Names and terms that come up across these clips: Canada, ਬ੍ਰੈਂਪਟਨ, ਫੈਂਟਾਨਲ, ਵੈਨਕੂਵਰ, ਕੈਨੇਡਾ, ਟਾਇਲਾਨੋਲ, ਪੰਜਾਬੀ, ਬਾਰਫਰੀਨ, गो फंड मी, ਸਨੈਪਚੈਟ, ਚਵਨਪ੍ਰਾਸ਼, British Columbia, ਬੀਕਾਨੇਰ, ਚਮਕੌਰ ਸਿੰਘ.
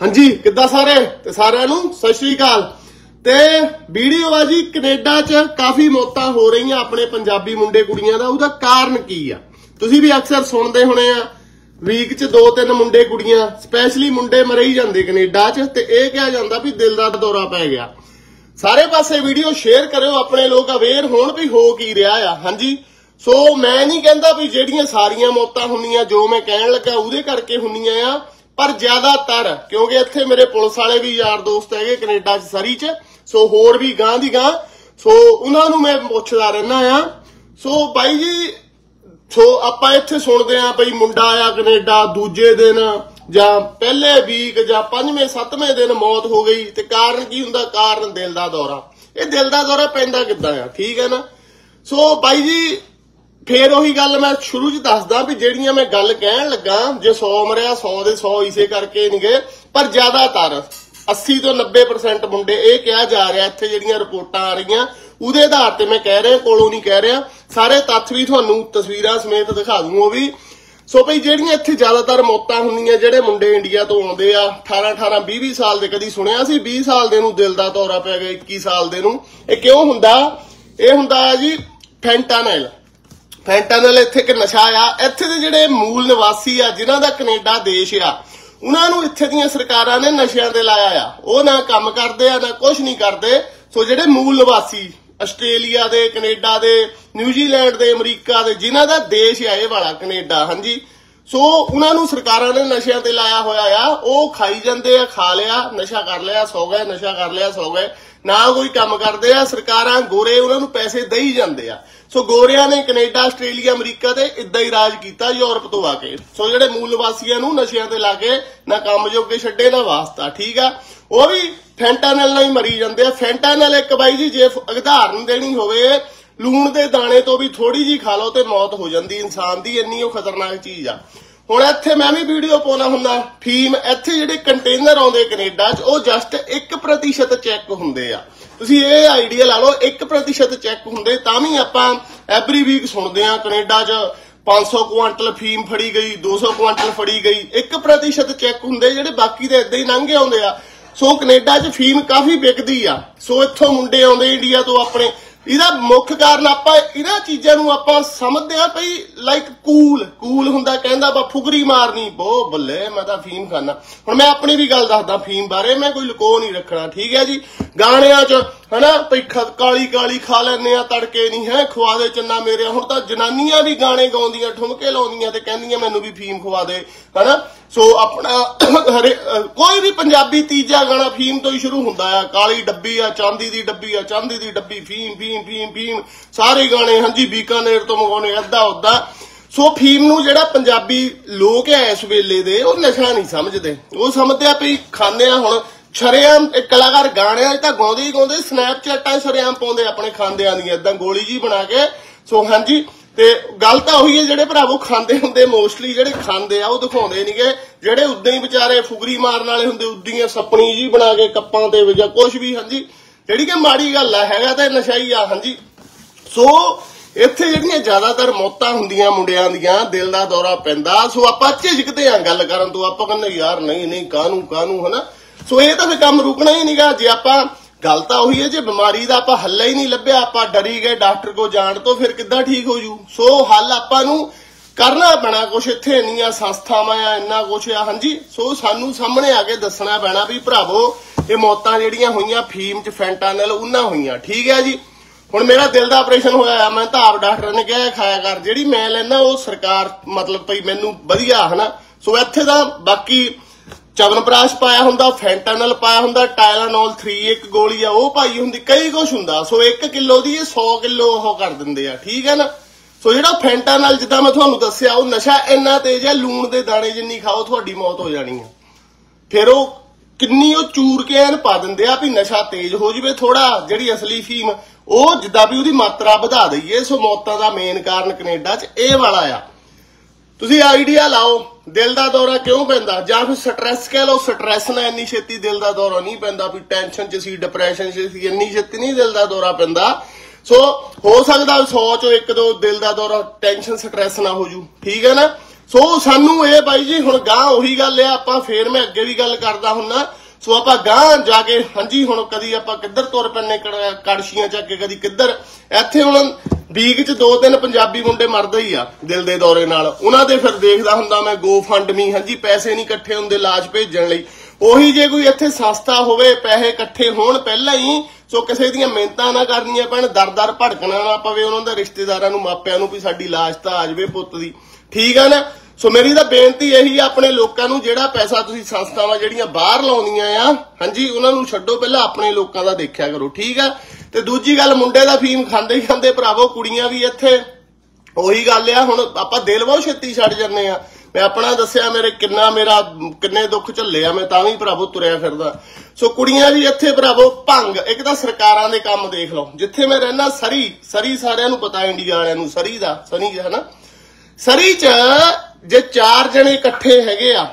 हाँ जी किद्दां सारे ते सारिआं नूं सत श्री अकाल। ते वीडियो आ जी कनेडा च काफी मौतां हो रही अपने पंजाबी मुंडे कुड़ियां दा। उहदा कारण की आ, तुसीं भी अक्सर सुनदे होणे आ वीक च 2-3 मुंडे कुड़ियां स्पैशली मुंडे मरे ही जांदे कनेडा च ते इह कहा जांदा भी दिल दा दौरा पै गया। सारे पासे वीडियो शेयर करो, अपने लोग अवेयर होण भी हो की रहा आ। हां जी सो मैं नहीं कहता भी जेहड़ियां सारियां मौतां हुंदियां जो मैं कहण लगा उहदे करके हुंदियां आ, पर ज्यादातर क्योंकि इत्थे मेरे पुलिस वाले भी यार दोस्त है कनेडा च सरी च सो होर भी गांह दी गांह सो उन्हां नूं मैं पुछदा रहना आ। सो भाई जी सो आपां इत्थे सुणदे आ भाई मुंडा आया कनेडा दूजे दिन जां पहले वीक जां 5वें 7वें दिन मौत हो गई ते कारण की हुंदा? कारण दिल दा दौरा। ये दिल दा दौरा पैंदा किद्दां आ, ठीक है ना। सो भाई जी फिर ओही गल मैं शुरू च दसदा भी जेहड़ियां मैं गल कहण लगा जे 100 मरिया 100 दे 100 इसे करके नहीं गए, पर ज्यादातर 80 ਤੋਂ 90% ਮੁੰਡੇ ਇਹ ਕਿਹਾ ਜਾ ਰਿਹਾ ਇੱਥੇ ਜਿਹੜੀਆਂ ਰਿਪੋਰਟਾਂ ਆ ਰਹੀਆਂ ਉਹਦੇ ਆਧਾਰ ਤੇ ਮੈਂ ਕਹਿ ਰਿਹਾ, ਕੋਲੋਂ ਨਹੀਂ ਕਹਿ ਰਿਹਾ। ਸਾਰੇ ਤੱਥ ਵੀ ਤੁਹਾਨੂੰ ਤਸਵੀਰਾਂ ਸਮੇਤ ਦਿਖਾ ਦੂੰ ਉਹ ਵੀ। ਸੋ ਭਈ ਜਿਹੜੀਆਂ ਇੱਥੇ ਜ਼ਿਆਦਾਤਰ ਮੌਤਾਂ ਹੁੰਦੀਆਂ ਜਿਹੜੇ ਮੁੰਡੇ ਇੰਡੀਆ ਤੋਂ ਆਉਂਦੇ ਆ 18-20 ਸਾਲ ਦੇ, ਕਦੀ ਸੁਣਿਆ ਸੀ 20 ਸਾਲ ਦੇ ਨੂੰ ਦਿਲ ਦਾ ਦੌਰਾ ਪੈ ਗਿਆ 21 ਸਾਲ ਦੇ ਨੂੰ? ਇਹ ਕਿਉਂ ਹੁੰਦਾ? ਇਹ ਹੁੰਦਾ ਆ ਜੀ ਫੈਂਟਾਨਲ। ਫੈਂਟਾਨਲ ਇੱਥੇ ਇੱਕ ਨਸ਼ਾ ਆ। ਇੱਥੇ ਦੇ ਜਿਹੜੇ ਮੂਲ ਨਿਵਾਸੀ ਆ ਜਿਨ੍ਹਾਂ ਦਾ ਕੈਨੇਡਾ ਦੇਸ਼ ਆ उन्हां नूं इत्थे दीआं सरकारां ने नशिआं ते लाया आ। ओह ना कम करदे आ ना कुछ नहीं करदे। सो जिहड़े मूल निवासी आस्ट्रेलिया दे कनेडा दे न्यूजीलैंड दे अमरीका दे जिन्हां दा देश आ इह वाला कनेडा, हां जी सो उन्हां नूं सरकारां ने नशिआं ते लाया होया आ। ओह खाई जांदे आ, खा लिया नशा कर लिया सौ गए, नशा कर लिया सौ गए, ना कोई कम करदे आ। सरकारां गोरे उन्हां नूं पैसे देई जांदे आ। सो गोरियां ने कनेडा आस्ट्रेलिया अमरीका ते इदां ही राज कीता यूरोप तो आके। सो जिहड़े मूल निवासियां नूं नशिआं ते ला के ना काम जोगे छड्डे ना वास्ता, ठीक आ। वह भी फैंटानल ही मरी जाते। फैंटानल एक बाई जी जे उदाहरण देनी होवे लूण के दाने तो भी थोड़ी जी खा लो तो मौत हो जाती इंसान की, इन्नी वो खतरनाक चीज आ। हुण इत्थे मैं भी वीडियो पाउणा हुंदा फीम। इत्थे जिहड़े कंटेनर आउंदे कनेडा च ओह जस्ट 1% चैक हुंदे आ। तुसीं इह आइडिया ला लो 1% चैक हुंदे, तां वी आपां एवरी वीक सुणदे आ कनेडा च 500 ਕੁਆਂਟਲ ਫੀਮ ਫੜੀ ਗਈ, 200 ਕੁਆਂਟਲ ਫੜੀ ਗਈ। 1% ਚੈੱਕ ਹੁੰਦੇ ਜਿਹੜੇ ਬਾਕੀ ਦੇ ਇਦਾਂ ਹੀ ਲੰਘੇ ਆਉਂਦੇ ਆ। ਸੋ ਕੈਨੇਡਾ 'ਚ ਫੀਮ ਕਾਫੀ ਵਿਕਦੀ ਆ। ਸੋ ਇੱਥੋਂ ਮੁੰਡੇ ਆਉਂਦੇ ਇੰਡੀਆ ਤੋਂ ਆਪਣੇ। ਇਹਦਾ ਮੁੱਖ ਕਾਰਨ ਆਪਾਂ ਇਹਨਾਂ ਚੀਜ਼ਾਂ ਨੂੰ ਆਪਾਂ ਸਮਝਦੇ ਆ ਭਈ ਲਾਈਕ ਕੂਲ ਹੁੰਦਾ, ਕਹਿੰਦਾ ਬਾ ਫੁਗਰੀ ਮਾਰਨੀ, ਬਹੁਤ ਬੱਲੇ ਮੈਂ ਤਾਂ ਫੀਮ ਖਾਣਾ। ਹੁਣ ਮੈਂ ਆਪਣੀ ਵੀ ਗੱਲ ਦੱਸਦਾ ਫੀਮ ਬਾਰੇ, ਮੈਂ ਕੋਈ ਲੁਕੋ ਨਹੀਂ ਰੱਖਣਾ, ਠੀਕ ਹੈ ਜੀ। ਗਾਣਿਆਂ 'ਚ ਹਨਾ ਭਈ ਕਾਲੀ ਖਾ ਲੈਂਦੇ ਆ ਤੜਕੇ, ਨਹੀਂ ਹੈ ਖਵਾ ਦੇ ਚੰਨਾ ਮੇਰੇ। ਹੁਣ ਤਾਂ ਜਨਾਨੀਆਂ ਵੀ ਗਾਣੇ ਗਾਉਂਦੀਆਂ ਠੁਮਕੇ ਲਾਉਂਦੀਆਂ ਤੇ ਕਹਿੰਦੀਆਂ ਮੈਨੂੰ ਵੀ ਫੀਮ ਖਵਾ ਦੇ, ਹਨਾ। ਸੋ ਆਪਣਾ ਕੋਈ ਵੀ ਪੰਜਾਬੀ ਤੀਜਾ ਗਾਣਾ ਫੀਮ ਤੋਂ ਹੀ ਸ਼ੁਰੂ ਹੁੰਦਾ ਆ। ਕਾਲੀ ਡੱਬੀ ਆ, ਚਾਂਦੀ ਦੀ ਡੱਬੀ ਆ, ਚਾਂਦੀ ਦੀ ਡੱਬੀ, ਫੀਮ ਫੀਮ ਫੀਮ ਫੀਮ, ਸਾਰੇ ਗਾਣੇ ਹਾਂ ਜੀ ਬੀਕਾਨੇਰ ਤੋਂ ਮੰਗਾਉਣੇ ਅੱਧਾ ਉਦਾਂ। ਸੋ ਫੀਮ ਨੂੰ ਜਿਹੜਾ ਪੰਜਾਬੀ ਲੋਕ ਆ ਇਸ ਵੇਲੇ ਦੇ ਉਹ ਨਸ਼ਾ ਨਹੀਂ ਸਮਝਦੇ, ਉਹ ਸਮਝਦੇ ਆ ਭਈ ਖਾਂਦੇ ਆ। ਹੁਣ ਸ਼ਰੇਆਮ ਕਲਾਕਾਰ ਗਾਣਿਆਂ 'ਚ ਤਾਂ ਗਾਉਂਦੇ ਹੀ ਗਾਉਂਦੇ, ਸਨੈਪਚੈਟਾਂ ਸ਼ਰੇਆਮ ਪਾਉਂਦੇ ਆਪਣੇ ਖਾਂਦਿਆਂ ਦੀਆਂ ਇਦਾਂ ਗੋਲੀ ਜੀ ਬਣਾ ਕੇ। ਸੋ ਹਾਂ ਜੀ ਤੇ ਗੱਲ ਤਾਂ ਉਹੀ ਹੈ ਜਿਹੜੇ ਭਰਾਵੋ ਖਾਂਦੇ ਹੁੰਦੇ ਮੋਸਟਲੀ ਜਿਹੜੇ ਖਾਂਦੇ ਆ ਉਹ ਦਿਖਾਉਂਦੇ ਨਹੀਂਗੇ। ਜਿਹੜੇ ਉਦਾਂ ਹੀ ਵਿਚਾਰੇ ਫੁਗਰੀ ਮਾਰਨ ਵਾਲੇ ਹੁੰਦੇ ਉਦਾਂ ਸੱਪਣੀ ਜੀ ਬਣਾ ਕੇ ਕੱਪਾਂ ਤੇ ਜਾਂ ਕੁਛ ਵੀ, ਹਾਂਜੀ ਜਿਹੜੀ ਕਿ ਮਾੜੀ ਗੱਲ ਆ, ਹੈਗਾ ਤਾਂ ਨਸ਼ਾ ਹੀ ਆ, ਹਾਂਜੀ। ਸੋ ਇੱਥੇ ਜਿਹੜੀਆਂ ਜ਼ਿਆਦਾਤਰ ਮੌਤਾਂ ਹੁੰਦੀਆਂ ਮੁੰਡਿਆਂ ਦੀਆਂ ਦਿਲ ਦਾ ਦੌਰਾ ਪੈਂਦਾ। ਸੋ ਆਪਾਂ ਝਿਜਕਦੇ ਆ ਗੱਲ ਕਰਨ ਤੋਂ, ਆਪਾਂ ਕਹਿੰਦੇ ਯਾਰ ਨਹੀਂ ਕਾਹਨੂੰ ਹਨਾ। ਸੋ ਇਹ ਤਾਂ ਫਿਰ ਕੰਮ ਰੁਕਣਾ ਹੀ ਨਹੀਂਗਾ ਜੇ ਆਪਾਂ ਗੱਲ ਤਾਂ ਉਹੀ ਹੈ ਜੇ ਬਿਮਾਰੀ ਦਾ ਆਪਾਂ ਹੱਲ ਹੀ ਨਹੀਂ ਲੱਭਿਆ, ਆਪਾਂ ਡਰੀ ਗਏ ਡਾਕਟਰ ਕੋਲ ਜਾਣ ਤੋਂ, ਫਿਰ ਕਿੱਦਾਂ ਠੀਕ ਹੋ ਜੂ। ਸੋ ਹੱਲ ਆਪਾਂ ਨੂੰ ਕਰਨਾ ਪੈਣਾ ਕੁਛ। ਇੱਥੇ ਇੰਨੀਆਂ ਸੰਸਥਾਵਾਂ ਆ, ਇੰਨਾ ਕੁਛ ਆ, ਹਾਂਜੀ। ਸੋ ਸਾਨੂੰ ਸਾਹਮਣੇ ਆ ਕੇ ਦੱਸਣਾ ਪੈਣਾ ਵੀ ਭਰਾਵੋ ਇਹ ਮੌਤਾਂ ਜਿਹੜੀਆਂ ਹੋਈਆਂ ਫੀਮ 'ਚ ਫੈਂਟਾਨਲ ਉਹਨਾਂ ਹੋਈਆਂ, ਠੀਕ ਹੈ ਜੀ। ਹੁਣ ਮੇਰਾ ਦਿਲ ਦਾ ਆਪਰੇਸ਼ਨ ਹੋਇਆ, ਮੈਂ ਤਾਂ ਆਪ ਡਾਕਟਰ ਨੇ ਕਿਹਾ ਖਾਇਆ ਕਰ, ਜਿਹੜੀ ਮੈਂ ਲੈਣਾ ਉਹ ਸਰਕਾਰ ਮਤਲਬ ਭਈ ਮੈਨੂੰ ਵਧੀਆ ਹਨਾ। ਸੋ ਇੱਥੇ ਤਾਂ ਬਾਕੀ ਚਵਨਪ੍ਰਾਸ਼ ਪਾਇਆ ਹੁੰਦਾ, ਫੈਂਟਾਨਲ ਪਾਇਆ ਹੁੰਦਾ, ਟਾਇਲਾਨੋਲ 3 ਇੱਕ ਗੋਲੀ ਆ ਉਹ ਪਾਈ ਹੁੰਦੀ, ਕਈ ਕੁਛ ਹੁੰਦਾ। ਸੋ 1 ਕਿਲੋ ਦੀ 100 ਕਿਲੋ ਉਹ ਕਰ ਦਿੰਦੇ ਆ, ਠੀਕ ਹੈ ਨਾ। ਸੋ ਜਿਹੜਾ ਫੈਂਟਾਨਲ ਜਿੱਦਾਂ ਮੈਂ ਤੁਹਾਨੂੰ ਦੱਸਿਆ ਉਹ ਨਸ਼ਾ ਇੰਨਾ ਤੇਜ਼ ਹੈ ਲੂਣ ਦੇ ਦਾਣੇ ਜਿੰਨੀ ਖਾਓ ਤੁਹਾਡੀ ਮੌਤ ਹੋ ਜਾਣੀ ਆ। ਫਿਰ ਉਹ ਕਿੰਨੀ ਉਹ ਚੂਰ ਕੇ ਐਨ ਪਾ ਦਿੰਦੇ ਆ ਵੀ ਨਸ਼ਾ ਤੇਜ਼ ਹੋ ਜਾਵੇ ਥੋੜਾ, ਜਿਹੜੀ ਅਸਲੀ ਫੀਮ ਉਹ ਜਿੱਦਾਂ ਵੀ ਉਹਦੀ ਮਾਤਰਾ ਵਧਾ ਦਈਏ। ਸੋ ਮੌਤਾਂ ਦਾ ਮੇਨ ਕਾਰਨ ਕੈਨੇਡਾ 'ਚ ਇਹ ਵਾਲਾ ਆ। ਤੁਸੀਂ ਆਈਡੀਆ ਲਾਓ ਦਿਲ ਦਾ ਦੌਰਾ ਕਿਉਂ ਪੈਂਦਾ, ਜਾਂ ਫਿਰ ਸਟਰੈਸ ਕਹਿ ਲਓ। ਸਟਰੈਸ ਨਾਲ ਇੰਨੀ ਛੇਤੀ ਦਿਲ ਦਾ ਦੌਰਾ ਨਹੀਂ ਪੈਂਦਾ ਵੀ ਟੈਨਸ਼ਨ 'ਚ ਸੀ, ਡਿਪਰੈਸ਼ਨ 'ਚ ਸੀ, ਇੰਨੀ ਛੇਤੀ ਨਹੀਂ ਦਿਲ ਦਾ ਦੌਰਾ ਪੈਂਦਾ। ਸੋ ਹੋ ਸਕਦਾ 100 ਚੋਂ 1-2 ਦਿਲ ਦਾ ਦੌਰਾ ਟੈਨਸ਼ਨ ਸਟਰੈਸ ਨਾਲ ਹੋ ਜੂ, ਠੀਕ ਹੈ ਨਾ। सो सानू ए भाई जी हुण गां उही गल है आपां फेर मैं अगे भी गल करदा हुन्ना सो आपां गां जाके हां जी हुण कदी आपां किधर तुर पैने कड़शियां चक्के कदी किधर इत्थे हुण वीक च 2-3 पंजाबी मुंडे मरदे ही आ दिल दे दौरे नाल उहनां दे फिर देखदा हुंदा मैं गो फंड मी हां जी पैसे नहीं इकट्ठे हुंदे लाश भेजण लई ਉਹੀ ਜੇ ਕੋਈ ਇੱਥੇ ਸਸਤਾ ਹੋਵੇ ਪੈਸੇ ਇਕੱਠੇ ਹੋਣ ਪਹਿਲਾਂ ਹੀ ਸੋ ਕਿਸੇ ਦੀਆਂ ਮਿਹਨਤਾਂ ਨਾ ਕਰਨੀਆਂ ਪੈਣ ਦਰ-ਦਰ ਭੜਕਣਾ ਨਾ ਪਵੇ ਉਹਨਾਂ ਦੇ ਰਿਸ਼ਤੇਦਾਰਾਂ ਨੂੰ ਮਾਪਿਆਂ ਨੂੰ ਵੀ ਸਾਡੀ ਲਾਸ਼ ਤਾਂ ਆ ਜਾਵੇ ਪੁੱਤ ਦੀ ਠੀਕ ਆ ਨਾ ਸੋ ਮੇਰੀ ਤਾਂ ਬੇਨਤੀ ਇਹੀ ਆ ਆਪਣੇ ਲੋਕਾਂ ਨੂੰ ਜਿਹੜਾ ਪੈਸਾ ਤੁਸੀਂ ਸੰਸਥਾਵਾਂ ਜਿਹੜੀਆਂ ਬਾਹਰ ਲਾਉਂਦੀਆਂ ਆ ਹਾਂਜੀ ਉਹਨਾਂ ਨੂੰ ਛੱਡੋ ਪਹਿਲਾਂ ਆਪਣੇ ਲੋਕਾਂ ਦਾ ਦੇਖਿਆ ਕਰੋ ਠੀਕ ਆ ਤੇ ਦੂਜੀ ਗੱਲ ਮੁੰਡੇ ਦਾ ਫੀਮ ਖਾਂਦੇ ਭਰਾਵੋ ਕੁੜੀਆਂ ਵੀ ਇੱਥੇ ਉਹੀ ਗੱਲ ਆ ਹੁਣ ਆਪਾਂ ਦਿਲ ਬਹੁਤ ਛੇਤੀ ਛੱਡ ਜਾਂਦੇ ਆ मैं अपना दस्या मेरे किन्ना मेरा किन्ने दुख झले आ मैं तां भी भरावो तुरिया फिरदा सो कुड़ियां भी इत्थे भरावो भंग एक तां सरकारां दे काम देख लो जिथे मैं रहना सरी सरी सारिआं नूं पता इंडिया वालिआं नूं सरी दा सनी है ना सरी च जे 4 जणे इकट्ठे हैगे आ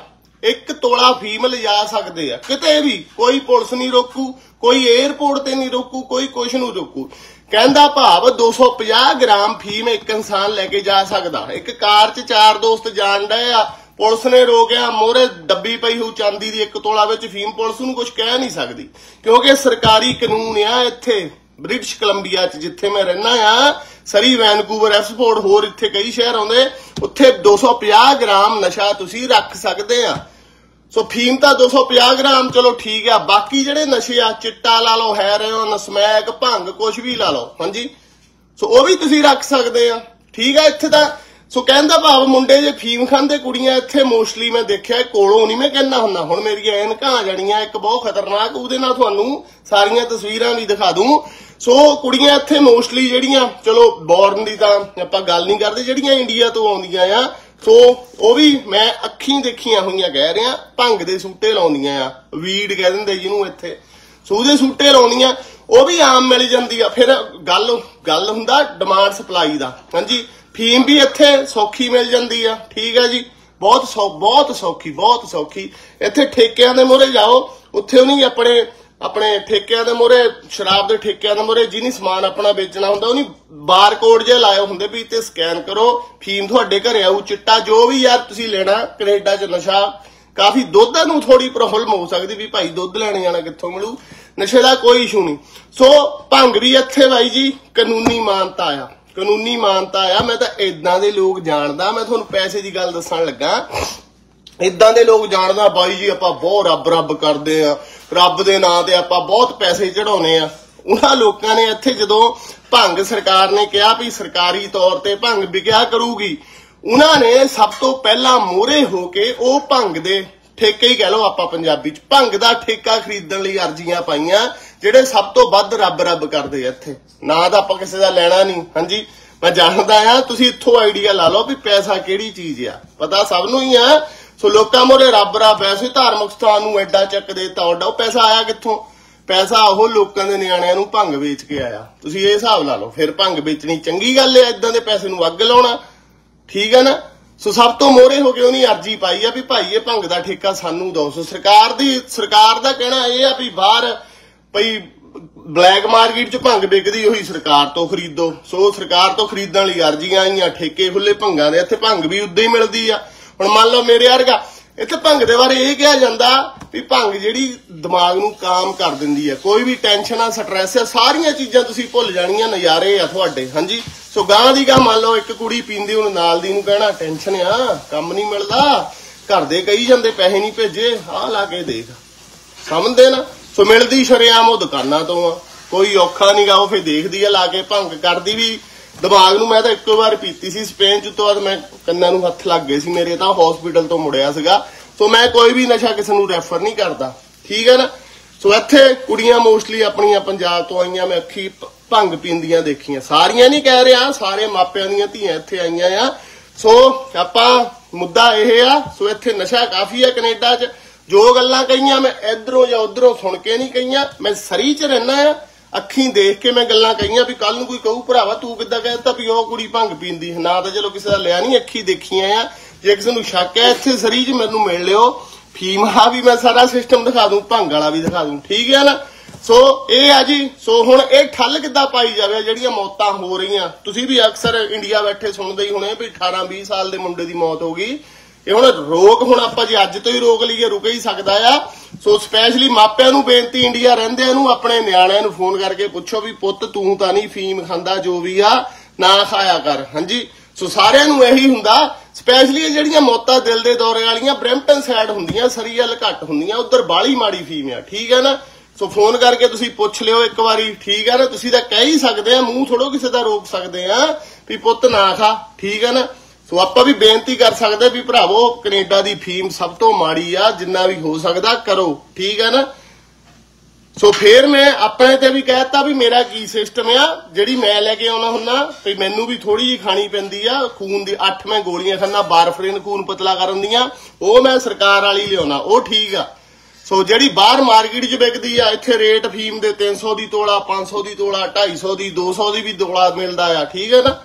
1 तोला फीम लिजा सकदे आ किते भी कोई पुलिस नहीं रोकू कोई एयरपोर्ट ते नहीं रोकू कोई कुछ नहीं रोकू कहना भाव 250 ग्राम फीम एक इंसान लेके जा सकता एक कार च 4 दोस्त जान रहे आ पुलिस ने रोकया मोहरे डब्बी पई हो चांदी दी 1 तोला विच फीम पुलिस नूं कुछ कह नहीं सकती क्योंकि सरकारी कानून आ इत्थे ब्रिटिश कोलंबिया च जिथे मैं रहना आ सरी वैनकूवर एसफोर्ड होर इत्थे कई शहर आउंदे उत्थे 250 ग्राम नशा तुसीं रख सकदे आ सो फीम तां 250 ग्राम चलो ठीक है बाकी जिहड़े नशे आ चिट्टा ला लो हैरोइन स्मैक भंग कुछ भी ला लो हां जी सो ओह भी तुसीं रख सकदे आ ठीक है इत्थे तां सो कहंदा भाव मुंडे जे फीम खांदे कुड़ियां इत्थे मोस्टली मैं देखिया कोलों नहीं मैं कहना हुन्ना हुण मेरियां ऐनकां आ जाणीआं एक बहुत खतरनाक उहदे नाल तुहानू सारियां तस्वीरां भी दिखा दूं सो कुड़ियां इत्थे मोस्टली जिहड़ियां चलो बॉर्न दी तां आपां गल नहीं करदे जिहड़ियां इंडिया तो आउंदियां आ सो वह भी मैं अखीं देखिया हुई कह रहा भंग के सूटे लाउंदियां वीड कह दिंदे जिहनूं इत्थे सो उहदे सूटे लाउंदियां वह भी आम मिल जाती है फिर गल हुंदा डिमांड सप्लाई दा हां जी फीम भी इत्थे सौखी मिल जाती है ठीक है जी बहुत सौखी इत्थे ठेकिआं दे मोहरे जाओ उत्थे उहनी अपने अपने ठेकिआं दे मोहरे शराब के ठेकिआं दे मोहरे जिन्हें समान अपना बेचना हुंदा उहनी बारकोड जे लाए हुंदे भी ते स्कैन करो फीम तुहाडे घरे आऊ चिट्टा जो भी यार तुसीं लेना कनेडा च नशा काफी दुद्ध नूं थोड़ी प्रॉब्लम हो सकती भी भाई दुद्ध लैने जाना कित्थों मिलू नशे का कोई इशू नहीं सो भंग भी इत्थे भाई जी कानूनी मानता आया मैं तो इदां दे लोग जानदा मैं तुहानूं पैसे की गल दस्सण लगा इदां दे लोग जानदा बाई जी आपां बहुत रब करदे आ रब दे नां ते आपां बहुत पैसे चढ़ाउने आ उन्हां लोकां ने इत्थे जदों भंग सरकार ने कहा भी सरकारी तौर ते भंग विकिआ करूगी उन्हां ने सब तो पहला मोहरे होके ओ भंग दे ठेके ही कह लो आपां पंजाबी च भंग दा ठेका खरीदण लई अर्जीआं पाईआं जिहड़े सब तो वध रब करदे इत्थे नां दा आपां किसे दा लैणा नहीं हां जी मैं जानदा आ तुसीं इत्थों आइडिया ला लो भी पैसा किहड़ी चीज़ आ पता सब नूं ही आ सो लोकां मोहरे रब ऐसे धार्मिक स्थान नूं एडा चक दे तौड़ा पैसा आया कित्थों पैसा ओह लोकां दे निआणिआं नूं भंग वेच के आया तुसीं इह हिसाब ला लओ फिर भंग बेचणी चंगी गल है इदां दे पैसे नूं अग लाउणा ठीक है ना सो सब तो मोहरे हो के उहनी अर्जी पाई आ भी भाई इह भंग दा ठेका सानूं दओ सो सरकार दा कहना इह आ भी बाहर भई ब्लैक मार्केट च भंग विकदी ओही सरकार तो खरीदो सो सरकार तो खरीदण लई अर्जीआं आईआं ठेके खुल्ले भंगां दे इत्थे भंग भी उद्दां ही मिलदी आ हुण मान लो मेरे वर्गा इत्थे भंग दे बारे यह कहा जाता भी भंग जिहड़ी दिमाग नूं काम कर दिंदी है कोई भी टेंशन आ स्ट्रैस आ सारियां चीज़ां तुसीं भुल जाणीआं नज़ारे आ तुहाडे हां जी सो गां दी गां मान लो एक कुड़ी पींदी हुण नाल दी नूं कहना टेंशन आ काम नहीं मिलदा घर दे कही जांदे पैसे नहीं भेजे आ ला के देख समझदे ना सो मिलदी शरेआम ओह दुकानां तों आ कोई औखा नहीं गा ओह फिर देखदी आ ला के भंग करदी भी दिमाग नूं मैं तां एक बार पीती सी स्पेन च तो बाद मैं कन्ना नूं हत्थ लग गए सी मेरे तां हॉस्पिटल तो मुड़िया सीगा सो मैं कोई भी नशा किसी नूं रैफर नहीं करदा ठीक है ना सो इत्थे कुड़ियां मोस्टली अपनियां पंजाब तो आईआं मैं अखी भंग पींदियां देखियां सारियां नहीं कह रहा सारे मापिआं दीआं धीआं इत्थे आईआं आ सो आपां मुद्दा इह आ सो इत्थे नशा काफ़ी है कनेडा च जो गल्लां कहीआं मैं इधरों जां उधरों सुण के नहीं कहीआं मैं सरी च रहना आ अखीं देख के मैं गल्लां कहीआं भी कल नूं कोई कहू भरावा तू किद्दां कह दित्ता भी ओह कुड़ी भंग पींदी ना तां चलो किसे दा लिआ नहीं अखीं देखीआं आ जे किसे नूं शक है इत्थे सरी च मैनूं मिल लिओ फीम आ भी मैं सारा सिस्टम दिखा दूं भंग वाला भी दिखा दूं ठीक है ना सो यह है जी। सो हुण यह ठल किद्दां पाई जावे जिहड़ियां मौतां हो रहियां। तुसीं भी अक्सर इंडिया बैठे सुणदे ही होणे भी 18-20 साल दे मुंडे दी मौत हो गई। ਇਹ ਹੁਣ ਰੋਕ ਹੁਣ ਆਪਾਂ ਜੇ ਅੱਜ ਤੋਂ ਹੀ ਰੋਕ ਲਈਏ ਰੁਕ ਹੀ ਸਕਦਾ ਆ। ਸੋ ਸਪੈਸ਼ਲੀ ਮਾਪਿਆਂ ਨੂੰ ਬੇਨਤੀ, ਇੰਡੀਆ ਰਹਿੰਦਿਆਂ ਨੂੰ ਆਪਣੇ ਨਿਆਣਿਆਂ ਨੂੰ ਫੋਨ ਕਰਕੇ ਪੁੱਛੋ ਵੀ ਪੁੱਤ ਤੂੰ ਤਾਂ ਨਹੀਂ ਫੀਮ ਖਾਂਦਾ, ਜੋ ਵੀ ਆ ਨਾ ਖਾਇਆ ਕਰ। ਹਾਂਜੀ, ਸੋ ਸਾਰਿਆਂ ਨੂੰ ਇਹੀ ਹੁੰਦਾ। ਸਪੈਸ਼ਲੀ ਇਹ ਜਿਹੜੀਆਂ ਮੌਤਾਂ ਦਿਲ ਦੇ ਦੌਰੇ ਵਾਲੀਆਂ ਬ੍ਰੈਂਪਟਨ ਸਾਈਡ ਹੁੰਦੀਆਂ, ਸਰੀਅਲ ਘੱਟ ਹੁੰਦੀਆਂ, ਉਧਰ ਬਾਹਲੀ ਮਾੜੀ ਫੀਮ ਆ, ਠੀਕ ਹੈ ਨਾ। ਸੋ ਫੋਨ ਕਰਕੇ ਤੁਸੀਂ ਪੁੱਛ ਲਿਓ ਇੱਕ ਵਾਰੀ, ਠੀਕ ਹੈ ਨਾ। ਤੁਸੀਂ ਤਾਂ ਕਹਿ ਹੀ ਸਕਦੇ ਆ, ਮੂੰਹ ਥੋੜੋ ਕਿਸੇ ਦਾ ਰੋਕ ਸਕਦੇ ਆ ਵੀ ਪੁੱਤ ਨਾ ਖਾ, ਠੀਕ ਹੈ ਨਾ। ਸੋ ਆਪਾਂ ਵੀ ਬੇਨਤੀ ਕਰ ਸਕਦੇ ਵੀ ਭਰਾਵੋ ਕੈਨੇਡਾ ਦੀ ਫੀਮ ਸਭ ਤੋਂ ਮਾੜੀ ਆ, ਜਿੰਨਾ ਵੀ ਹੋ ਸਕਦਾ ਕਰੋ, ਠੀਕ ਹੈ ਨਾ। ਸੋ ਫੇਰ ਮੈਂ ਆਪਣੇ ਤੇ ਵੀ ਕਹਿਤਾ ਵੀ ਮੇਰਾ ਕੀ ਸਿਸਟਮ ਆ, ਜਿਹੜੀ ਮੈਂ ਲੈ ਕੇ ਆਉਣਾ ਹੁੰਦਾ ਵੀ ਮੈਨੂੰ ਵੀ ਥੋੜੀ ਜਿਹੀ ਖਾਣੀ ਪੈਂਦੀ ਆ। ਖੂਨ ਦੀ 8 ਮੈਂ ਗੋਲੀਆਂ ਖਾਂਦਾ, ਬਾਰਫਰੀਨ ਖੂਨ ਪਤਲਾ ਕਰਨ ਦੀਆਂ, ਉਹ ਮੈਂ ਸਰਕਾਰ ਵਾਲੀ ਲਿਆਉਣਾ, ਉਹ ਠੀਕ ਆ। ਸੋ ਜਿਹੜੀ ਬਾਹਰ ਮਾਰਕੀਟ 'ਚ ਵਿਕਦੀ ਆ, ਇੱਥੇ ਰੇਟ ਫੀਮ ਦੇ 300 ਦੀ ਤੋਲਾ, 500 ਦੀ ਤੋਲਾ, 250 ਦੀ, 200 ਦੀ ਵੀ ਤੋਲਾ ਮਿਲਦਾ ਆ, ਠੀਕ ਹੈ ਨਾ।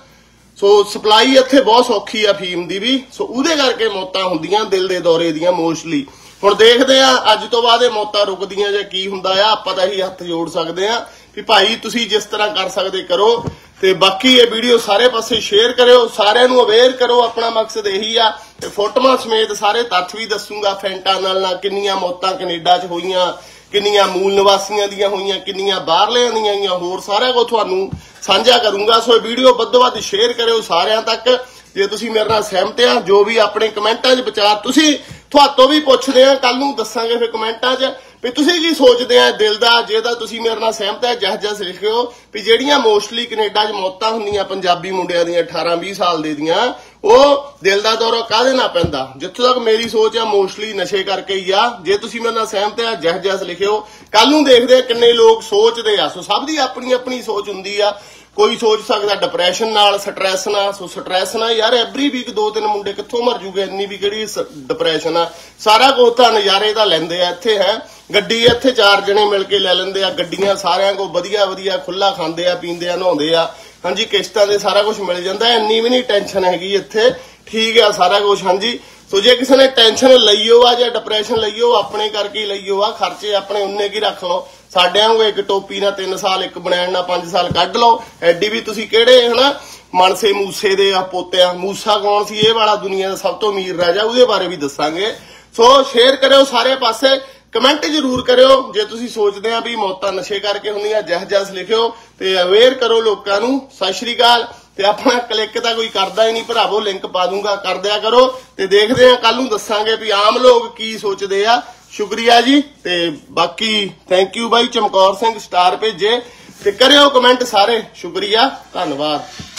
ਸੋ ਸਪਲਾਈ ਇੱਥੇ ਬਹੁਤ ਸੌਖੀ ਆ ਫੀਮ ਦੀ ਵੀ। ਸੋ ਉਹਦੇ ਕਰਕੇ ਮੌਤਾਂ ਹੁੰਦੀਆਂ ਦਿਲ ਦੇ ਦੌਰੇ ਦੀਆਂ ਮੋਸਟਲੀ। ਹੁਣ ਦੇਖਦੇ ਆ ਅੱਜ ਤੋਂ ਬਾਅਦ ਇਹ ਮੌਤਾਂ ਰੁਕਦੀਆਂ ਜਾਂ ਕੀ ਹੁੰਦਾ ਆ। ਆਪਾਂ ਤਾਂ ਇਹੀ ਹੱਥ ਜੋੜ ਸਕਦੇ ਆ ਵੀ ਭਾਈ ਤੁਸੀਂ ਜਿਸ ਤਰ੍ਹਾਂ ਕਰ ਸਕਦੇ ਕਰੋ। ਤੇ ਬਾਕੀ ਇਹ ਵੀਡੀਓ ਸਾਰੇ ਪਾਸੇ ਸ਼ੇਅਰ ਕਰਿਓ, ਸਾਰਿਆਂ ਨੂੰ ਅਵੇਅਰ ਕਰੋ। ਆਪਣਾ ਮਕਸਦ ਇਹੀ ਆ। ਤੇ ਫੋਟੋਆਂ ਸਮੇਤ ਸਾਰੇ ਤੱਥ ਵੀ ਦੱਸੂਗਾ। ਫੈਂਟਾਨਲ ਨਾਲ ਕਿੰਨੀਆਂ ਮੌਤਾਂ ਕੈਨੇਡਾ 'ਚ ਹੋਈਆਂ, ਕਿੰਨੀਆਂ ਮੂਲ ਨਿਵਾਸੀਆਂ ਦੀਆਂ ਹੋਈਆਂ, ਕਿੰਨੀਆਂ ਬਾਹਰਲਿਆਂ ਦੀਆਂ ਹੋਈਆਂ, ਹੋਰ ਸਾਰਾ ਕੁਝ ਤੁਹਾਨੂੰ ਸਾਂਝਾ ਕਰੂੰਗਾ। ਸੋ ਇਹ ਵੀਡੀਓ ਵੱਧੋ ਵੱਧ ਸ਼ੇਅਰ ਕਰਿਓ ਸਾਰਿਆਂ ਤੱਕ। ਜੇ ਤੁਸੀਂ ਮੇਰੇ ਨਾਲ ਸਹਿਮਤ ਆ, ਜੋ ਵੀ ਆਪਣੇ ਕਮੈਂਟਾਂ 'ਚ ਵਿਚਾਰ ਤੁਸੀਂ ਤੁਹਾਤੋਂ ਵੀ ਪੁੱਛਦੇ ਆ, ਕੱਲ ਨੂੰ ਦੱਸਾਂਗੇ ਫਿਰ ਕਮੈਂਟਾਂ 'ਚ ਵੀ ਤੁਸੀਂ ਕੀ ਸੋਚਦੇ ਆ ਦਿਲ ਦਾ। ਜਿਹਦਾ ਤੁਸੀਂ ਮੇਰੇ ਨਾਲ ਸਹਿਮਤ ਆ ਜਹਜਸ ਲਿਖਿਓ ਵੀ ਜਿਹੜੀਆਂ ਮੋਸਟਲੀ ਕੈਨੇਡਾ 'ਚ ਮੌਤਾਂ ਹੁੰਦੀਆਂ ਪੰਜਾਬੀ ਮੁੰਡਿਆਂ ਦੀਆਂ 18-20 ਸਾਲ ਦੇ ਦੀਆਂ, ਉਹ ਦਿਲ ਦਾ ਦੌਰਾ ਕਾਹਦੇ ਨਾਲ ਪੈਂਦਾ। ਜਿੱਥੋਂ ਤੱਕ ਮੇਰੀ ਸੋਚ ਆ ਮੋਸਟਲੀ ਨਸ਼ੇ ਕਰਕੇ ਹੀ ਆ। ਜੇ ਤੁਸੀਂ ਮੇਰੇ ਨਾਲ ਸਹਿਮਤ ਆ ਜਹਜਸ ਲਿਖਿਓ। ਕੱਲ ਨੂੰ ਦੇਖਦੇ ਆ ਕਿੰਨੇ ਲੋਕ ਸੋਚਦੇ ਆ। ਸੋ ਸਭ ਦੀ ਆਪਣੀ ਆਪਣੀ ਸੋਚ ਹੁੰਦੀ ਆ। ਕੋਈ ਸੋਚ ਸਕਦਾ ਡਿਪਰੈਸ਼ਨ ਨਾਲ, ਸਟ੍ਰੈਸ ਨਾਲ। ਸੋ ਸਟ੍ਰੈਸ ਨਾਲ ਯਾਰ ਐਵਰੀ ਵੀਕ 2-3 ਮੁੰਡੇ ਕਿੱਥੋਂ ਮਰ ਜੂਗੇ, ਇੰਨੀ ਵੀ ਕਿਹੜੀ ਡਿਪਰੈਸ਼ਨ ਆ। ਸਾਰਾ ਕੁਝ ਤਾਂ ਨਜ਼ਾਰੇ ਦਾ ਲੈਂਦੇ ਆ ਇੱਥੇ ਹੈ। ਗੱਡੀ ਇੱਥੇ 4 ਜਣੇ ਮਿਲ ਕੇ ਲੈ ਲੈਂਦੇ ਆ ਗੱਡੀਆਂ, ਸਾਰਿਆਂ ਕੋਲ ਵਧੀਆ ਵਧੀਆ, ਖੁੱਲਾ ਖਾਂਦੇ ਆ, ਪੀਂਦੇ ਆ, ਨਹਾਉਂਦੇ ਆ। ਹਾਂਜੀ, ਕਿਸ਼ਤਾਂ ਦੇ ਸਾਰਾ ਕੁਝ ਮਿਲ ਜਾਂਦਾ, ਇੰਨੀ ਵੀ ਨਹੀਂ ਟੈਨਸ਼ਨ ਹੈਗੀ ਇੱਥੇ, ਠੀਕ ਆ ਸਾਰਾ ਕੁਝ। ਹਾਂਜੀ, ਸੋ ਜੇ ਕਿਸੇ ਨੇ ਟੈਨਸ਼ਨ ਲਈਓ ਆ ਜਾਂ ਡਿਪਰੈਸ਼ਨ ਲਈਓ, ਆਪਣੇ ਕਰਕੇ ਹੀ ਲਈਓ ਆ। ਖਰਚੇ ਆਪਣੇ ਉਨੇ ਕੀ ਰੱਖ ਲਓ। ਸਾਡਿਆਂ ਨੂੰ ਇੱਕ ਟੋਪੀ ਨਾਲ 3 ਸਾਲ, ਇੱਕ ਬਣਾਉਣ ਨਾਲ 5 ਸਾਲ ਕੱਢ ਲਓ। ਐਡੀ ਵੀ ਤੁਸੀਂ ਕਿਹੜੇ ਹਨਾ ਮਨਸੇ ਮੂਸੇ ਦੇ ਆ ਪੋਤਿਆਂ। ਮੂਸਾ ਕੌਣ ਸੀ? ਇਹ ਵਾਲਾ ਦੁਨੀਆ ਦਾ ਸਭ ਤੋਂ ਅਮੀਰ ਰਾਜਾ। ਉਹਦੇ ਬਾਰੇ ਵੀ ਦੱਸਾਂਗੇ। ਸੋ ਸ਼ੇਅਰ ਕਰਿਓ ਸਾਰੇ ਪਾਸੇ, ਕਮੈਂਟ ਜ਼ਰੂਰ ਕਰਿਓ। ਜੇ ਤੁਸੀਂ ਸੋਚਦੇ ਆ ਵੀ ਮੌਤਾਂ ਨਸ਼ੇ ਕਰਕੇ ਹੁੰਦੀਆਂ ਜਹਜਸ ਲਿਖਿਓ ਤੇ ਅਵੇਅਰ ਕਰੋ ਲੋਕਾਂ ਨੂੰ। ਸਤਿ ਸ਼੍ਰੀ ਅਕਾਲ। ਤੇ ਆਪਣਾ ਕਲਿੱਕ ਤਾਂ ਕੋਈ ਕਰਦਾ ਹੀ ਨਹੀਂ ਭਰਾਵੋ, ਲਿੰਕ ਪਾ ਦੂੰਗਾ, ਕਰ ਦਿਆ ਕਰੋ। ਤੇ ਦੇਖਦੇ ਆ ਕੱਲ ਨੂੰ ਦੱਸਾਂਗੇ ਵੀ ਆਮ ਲੋਕ ਕੀ ਸੋਚਦੇ ਆ। ਸ਼ੁਕਰੀਆ ਜੀ। ਤੇ ਬਾਕੀ ਥੈਂਕ ਯੂ ਬਾਈ। ਚਮਕੌਰ ਸਿੰਘ ਸਟਾਰ ਭੇਜੇ ਤੇ ਕਰਿਓ ਕਮੈਂਟ ਸਾਰੇ। ਸ਼ੁਕਰੀਆ, ਧੰਨਵਾਦ।